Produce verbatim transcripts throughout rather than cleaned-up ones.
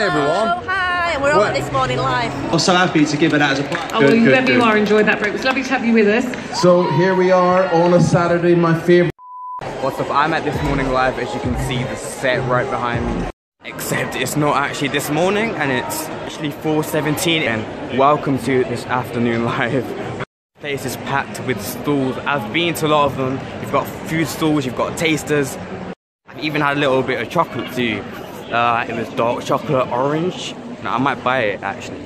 Hi everyone. Oh, hi, and we're all at This Morning Live. I'm so happy to give it out as a platform. Oh, well, whoever good. you are, enjoyed that break. It was lovely to have you with us. So here we are on a Saturday, my favourite. What's up, I'm at This Morning Live, as you can see the set right behind me. Except it's not actually this morning, and it's actually four seventeen, and welcome to This Afternoon Live. The place is packed with stalls. I've been to a lot of them. You've got food stalls, you've got tasters. I've even had a little bit of chocolate too. Uh, it was dark chocolate orange. No, I might buy it actually.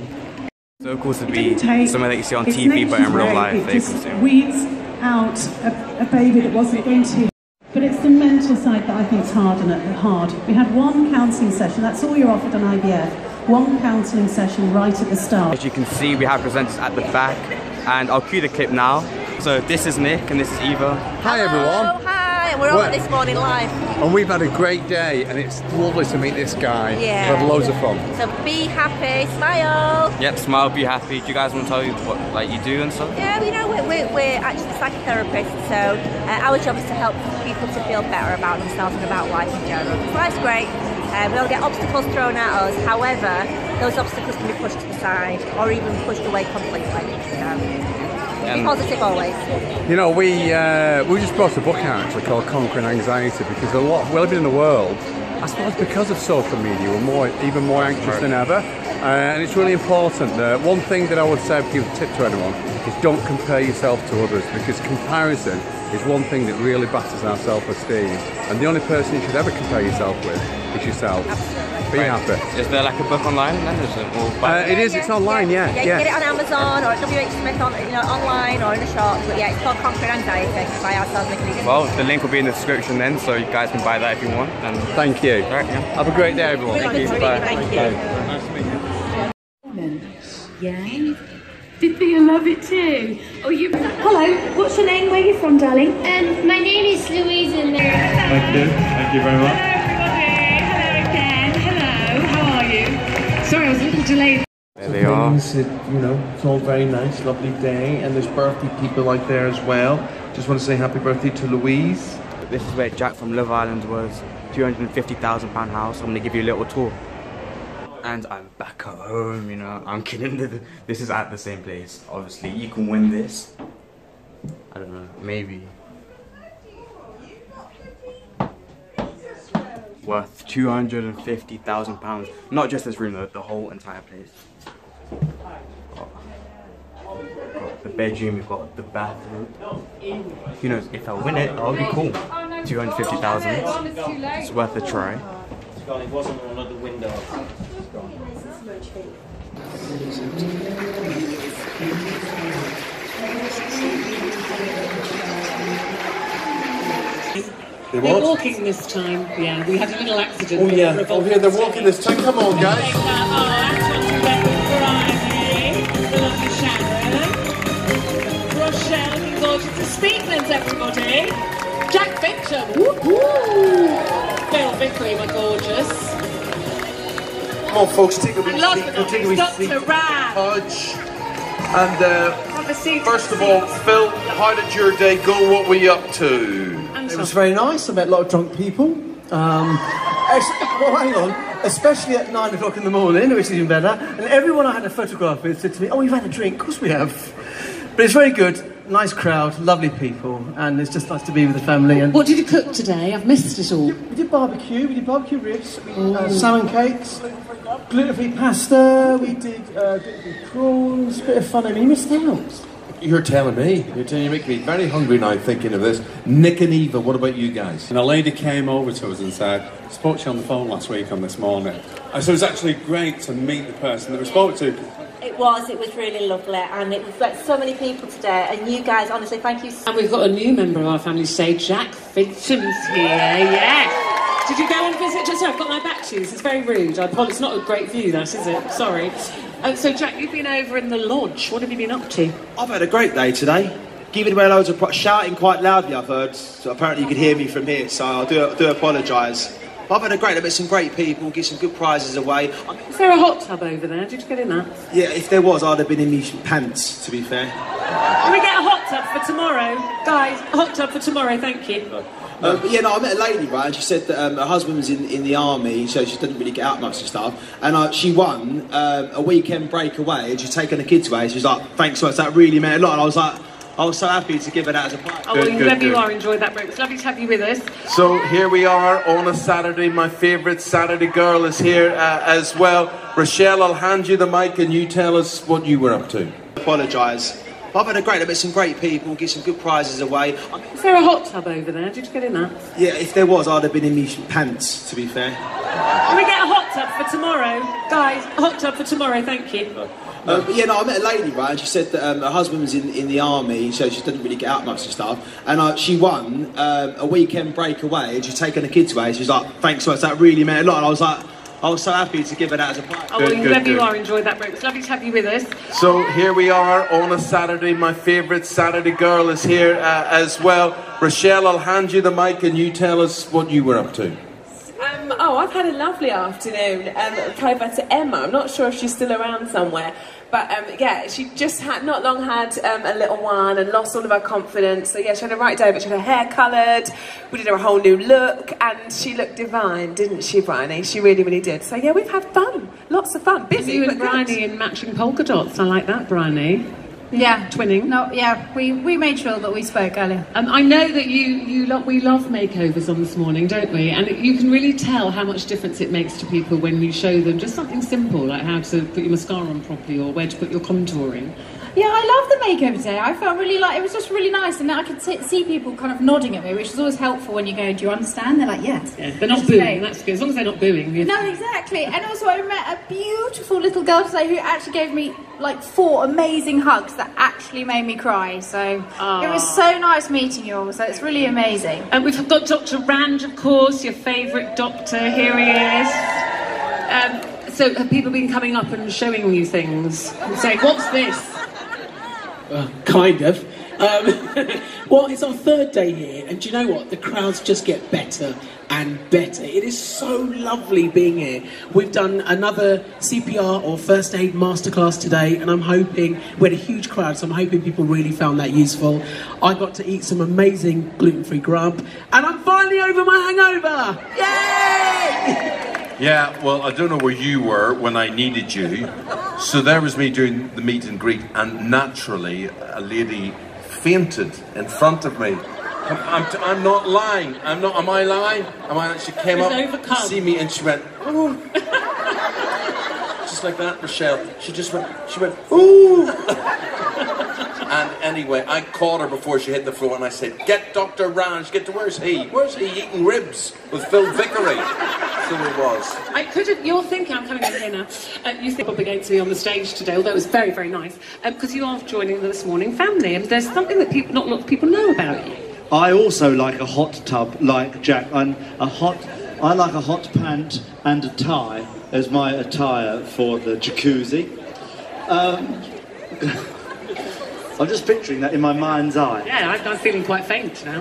So cool to be somewhere that you see on T V, but in real life they consume. Weeds out a, a baby that wasn't going to. But it's the mental side that I think is hard and hard. We had one counselling session. That's all you're offered on I V F. One counselling session right at the start. As you can see, we have presenters at the back, and I'll cue the clip now. So this is Nick and this is Eva. Hi everyone. Oh, hi. We're all at This Morning Live. And we've had a great day, and it's lovely to meet this guy. Yeah. We've had loads of fun. So be happy, smile. Yep, smile, be happy. Do you guys want to tell you what like you do and stuff? Yeah, you know, we're, we're, we're actually psychotherapists, so uh, our job is to help people to feel better about themselves and about life in general. Life's great. Uh, we all get obstacles thrown at us, however, those obstacles can be pushed to the side or even pushed away completely. Um, Be positive always. You know, we uh, we just brought a book out actually called Conquering Anxiety, because a lot, well, in the world, I suppose because of social media, we're more, even more anxious than ever, uh, and it's really important that one thing that I would say, give a tip to anyone, is don't compare yourself to others, because comparison is one thing that really batters our self-esteem, and the only person you should ever compare yourself with is yourself. Absolutely. Right. Happy. Is there like a book online then? Is it, all uh, it is, yeah, it's online, yeah. Yeah, yeah, you yeah. Can get it on Amazon or at W H Smith on, you know, online or in a shop. But yeah, it's called Conquering Anxiety by ourselves. Well, the link will be in the description then, so you guys can buy that if you want. And thank you. Right, yeah. Have a great day, everyone. Thank you. Bye. Thank you. Nice to meet you. Yeah. Did Thea love it too? Oh, you. Hello. What's your name? Where are you from, darling? Um, my name is Louise. And thank you. Thank you very much. Sorry, I was a little delayed. There they are. It, you know, it's all very nice, lovely day, and there's birthday people out there as well. Just want to say happy birthday to Louise. This is where Jack from Love Island was. two hundred and fifty thousand pound house. I'm going to give you a little tour. And I'm back at home, you know. I'm kidding. This is at the same place. Obviously, you can win this. I don't know, maybe. Worth two hundred and fifty thousand pounds. Not just this room though, the whole entire place. We've got the bedroom, we've got the bathroom. Who knows, if I win it, I'll be cool. two hundred and fifty thousand, it's worth a try. It wasn't on another window. They They're what? walking this time, yeah. We had a little accident. Oh, yeah. Oh, yeah, they're walking this time. Come on, guys. Oh, Antoine, the lovely Sharon. Rochelle, you gorgeous. The Speakmans, everybody. Jack Fincham. Woohoo! Phil Vickery, my gorgeous. Come on, folks, take a wee seat. And last but Doctor Ranj. And, uh, seat, first of all, Phil, how did your day go? What were you up to? It was very nice. I met a lot of drunk people. Um, well, hang on, especially at nine o'clock in the morning, which is even better. And everyone I had a photograph with said to me, "Oh, you've had a drink? Of course we have." But it's very good. Nice crowd, lovely people, and it's just nice to be with the family. And what did you cook today? I've missed it all. We did, we did barbecue. We did barbecue ribs, we did, uh, salmon cakes, gluten-free pasta. We did uh, gluten-free prawns. Bit of fun. I mean, you missed out. You're telling me. You're telling you make me very hungry now thinking of this. Nick and Eva, what about you guys? And a lady came over to us and said, spoke to you on the phone last week on This Morning. And so it was actually great to meet the person that we spoke to. It was, it was really lovely, and it was like so many people today, and you guys, honestly, thank you so much. And we've got a new member of our family today, Jack Fincham's here, yes. Did you go and visit just now? I've got my back to you, this is very rude. I apologize, it's not a great view that, is it? Sorry. Um, so, Jack, you've been over in the lodge. What have you been up to? I've had a great day today. Giving away loads of... shouting quite loudly, I've heard. So apparently you could hear me from here, so I do, I do apologise. I've had a great... I met some great people, give some good prizes away. I mean, is there a hot tub over there? Did you get in that? Yeah, if there was, I'd have been in these pants, to be fair. Can we get a hot tub for tomorrow? Guys, a hot tub for tomorrow, thank you. Um, but yeah, no, I met a lady, right, and she said that um, her husband was in, in the army, so she didn't really get out much and stuff. And uh, she won um, a weekend breakaway, and she's taken the kids away. She was like, thanks so much, that really meant a lot. And I was like, I was so happy to give her that as a prize. Oh, well, good, whoever good. you are enjoyed that break. It's lovely to have you with us. So here we are on a Saturday. My favourite Saturday girl is here uh, as well. Rochelle, I'll hand you the mic and you tell us what you were up to. Apologise. I've had a great, I met some great people, give some good prizes away. I mean, is there a hot tub over there? Did you get in that? Yeah, if there was, I'd have been in these pants, to be fair. Can we get a hot tub for tomorrow? Guys, a hot tub for tomorrow, thank you. Uh, um, but yeah, no, I met a lady, right, and she said that um, her husband was in, in the army, so she didn't really get out much and stuff. And uh, she won um, a weekend breakaway, and she'd taken the kids away. She was like, thanks so much, that really meant a lot. And I was like, I was so happy to give her that as a prize. Oh, well, good, whoever good. you are enjoyed that break. It's lovely to have you with us. So here we are on a Saturday. My favourite Saturday girl is here uh, as well. Rochelle, I'll hand you the mic and you tell us what you were up to. Um, oh, I've had a lovely afternoon. Um, private to Emma. I'm not sure if she's still around somewhere. But um, yeah, she just had not long had um, a little one and lost all of her confidence. So yeah, she had a right day, but she had her hair coloured. We did her a whole new look and she looked divine, didn't she, Bryony? She really, really did. So yeah, we've had fun, lots of fun. Busy, you and Bryony in matching polka dots. I like that, Bryony. Yeah, twinning. No, yeah, we, we made sure that we spoke earlier. Um, I know that you, you lo we love makeovers on This Morning, don't we? And it, you can really tell how much difference it makes to people when you show them just something simple, like how to put your mascara on properly or where to put your contouring. Yeah, I love the makeover day. I felt really like, it was just really nice. And then I could see people kind of nodding at me, which is always helpful when you go, do you understand? They're like, yes. Yeah, they're not booing, great. That's good. As long as they're not booing. Yeah. No, exactly. And also I met a beautiful little girl today who actually gave me like four amazing hugs that actually made me cry. So Aww. It was so nice meeting you all. So it's really amazing. And we've got Doctor Ranj, of course, your favourite doctor. Here he is. Um, so have people been coming up and showing you things and saying, what's this? Uh, kind of. Um, well, it's our third day here, and do you know what? The crowds just get better and better. It is so lovely being here. We've done another C P R or first aid masterclass today, and I'm hoping we had a huge crowd, so I'm hoping people really found that useful. I got to eat some amazing gluten-free grub, and I'm finally over my hangover. Yay! Yeah, well, I don't know where you were when I needed you. So there was me doing the meet and greet, and naturally a lady fainted in front of me. I'm, I'm, I'm not lying. I'm not. Am I lying? Am I? She came up to see me, and she went, "Ooh," just like that, Rochelle. She just went. She went, "Ooh." And anyway, I caught her before she hit the floor, and I said, "Get Doctor Ranj. Get to where's he? Where's he eating ribs with Phil Vickery?" So it was. I couldn't. You're thinking I'm coming over here now. Uh, you think up against me on the stage today, although it was very, very nice, because um, you are joining the This Morning family, and there's something that people, not a lot of people know about you. I also like a hot tub, like Jack. I'm a hot. I like a hot pant and a tie as my attire for the jacuzzi. Um, I'm just picturing that in my mind's eye. Yeah, I'm feeling quite faint now.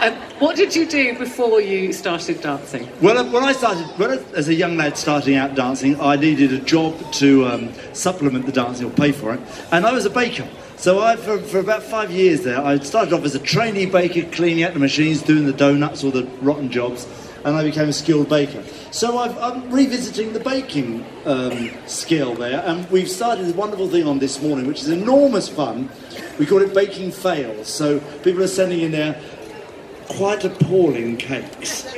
Um, what did you do before you started dancing? Well, when I started, when I, as a young lad starting out dancing, I needed a job to um, supplement the dancing or pay for it, and I was a baker. So I, for, for about five years there, I started off as a trainee baker, cleaning out the machines, doing the doughnuts or the rotten jobs, and I became a skilled baker. So I've, I'm revisiting the baking um, skill there, and we've started this wonderful thing on This Morning, which is enormous fun. We call it Baking Fails, so people are sending in their quite appalling cakes.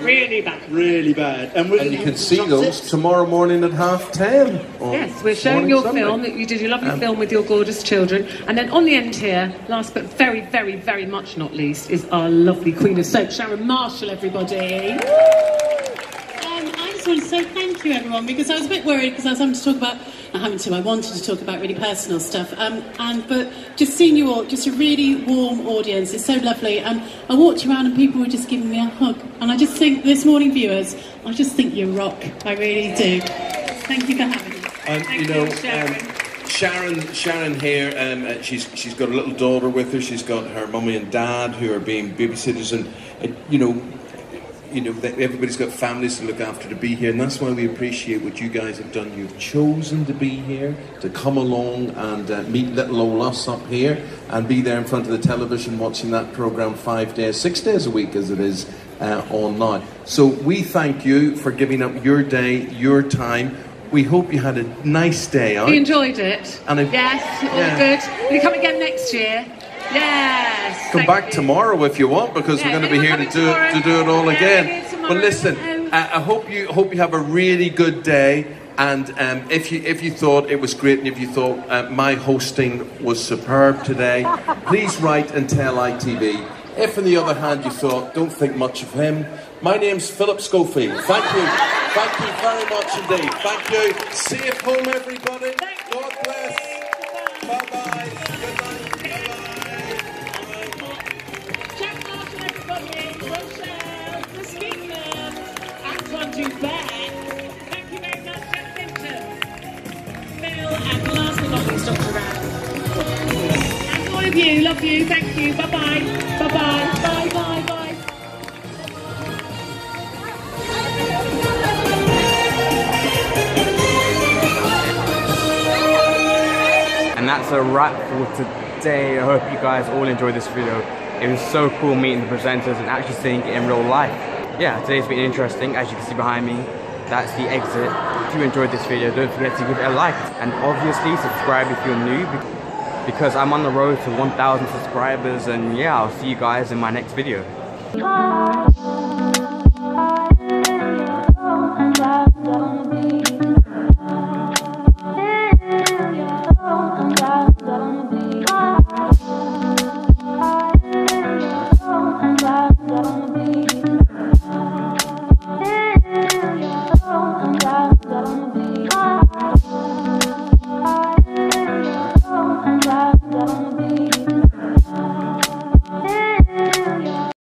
Really bad. Really bad. And, and you can see those tips. Tomorrow morning at half ten. Yes, we're showing your Sunday. film. You did your lovely um, film with your gorgeous children. And then on the end here, last but very, very, very much not least, is our lovely Queen of Soap, Sharon Marshall, everybody. I just want to say thank you, everyone, because I was a bit worried because I was having to talk about, not having to, I wanted to talk about really personal stuff, um, and but just seeing you all, just a really warm audience, it's so lovely, and I walked around and people were just giving me a hug, and I just think, This Morning viewers, I just think you rock, I really do. Thank you for having me. Um, thank you, know, you Sharon. Um, Sharon, Sharon here, um, uh, she's, she's got a little daughter with her, she's got her mummy and dad who are being babysitters, and, uh, you know, you know, everybody's got families to look after to be here, and that's why we appreciate what you guys have done. You've chosen to be here, to come along and uh, meet little old us up here and be there in front of the television watching that programme five days, six days a week as it is uh, on now. So we thank you for giving up your day, your time. We hope you had a nice day out. We enjoyed it. And if, yes, all yeah. good. Will you come again next year? Yes. Come back you. tomorrow if you want, because yeah, we're going to be here to do it, to do it all yeah, again. But listen, I, I hope you hope you have a really good day. And um, if you if you thought it was great, and if you thought uh, my hosting was superb today, please write and tell I T V. If, on the other hand, you thought don't think much of him, my name's Philip Schofield. Thank you, thank you very much indeed. Thank you. Safe home, everybody. God bless. Bye bye. Good night. The Speakmans, act on to back. Thank you very much, Jack Fincham, Phil, and last but not least, Doctor Ranj. And all of you, love you, thank you, bye bye, bye bye, bye bye, bye. And that's a wrap for today. I hope you guys all enjoyed this video. It was so cool meeting the presenters and actually seeing it in real life. Yeah, today's been interesting. As you can see behind me, that's the exit. If you enjoyed this video, don't forget to give it a like. And obviously subscribe if you're new, because I'm on the road to one thousand subscribers. And yeah, I'll see you guys in my next video.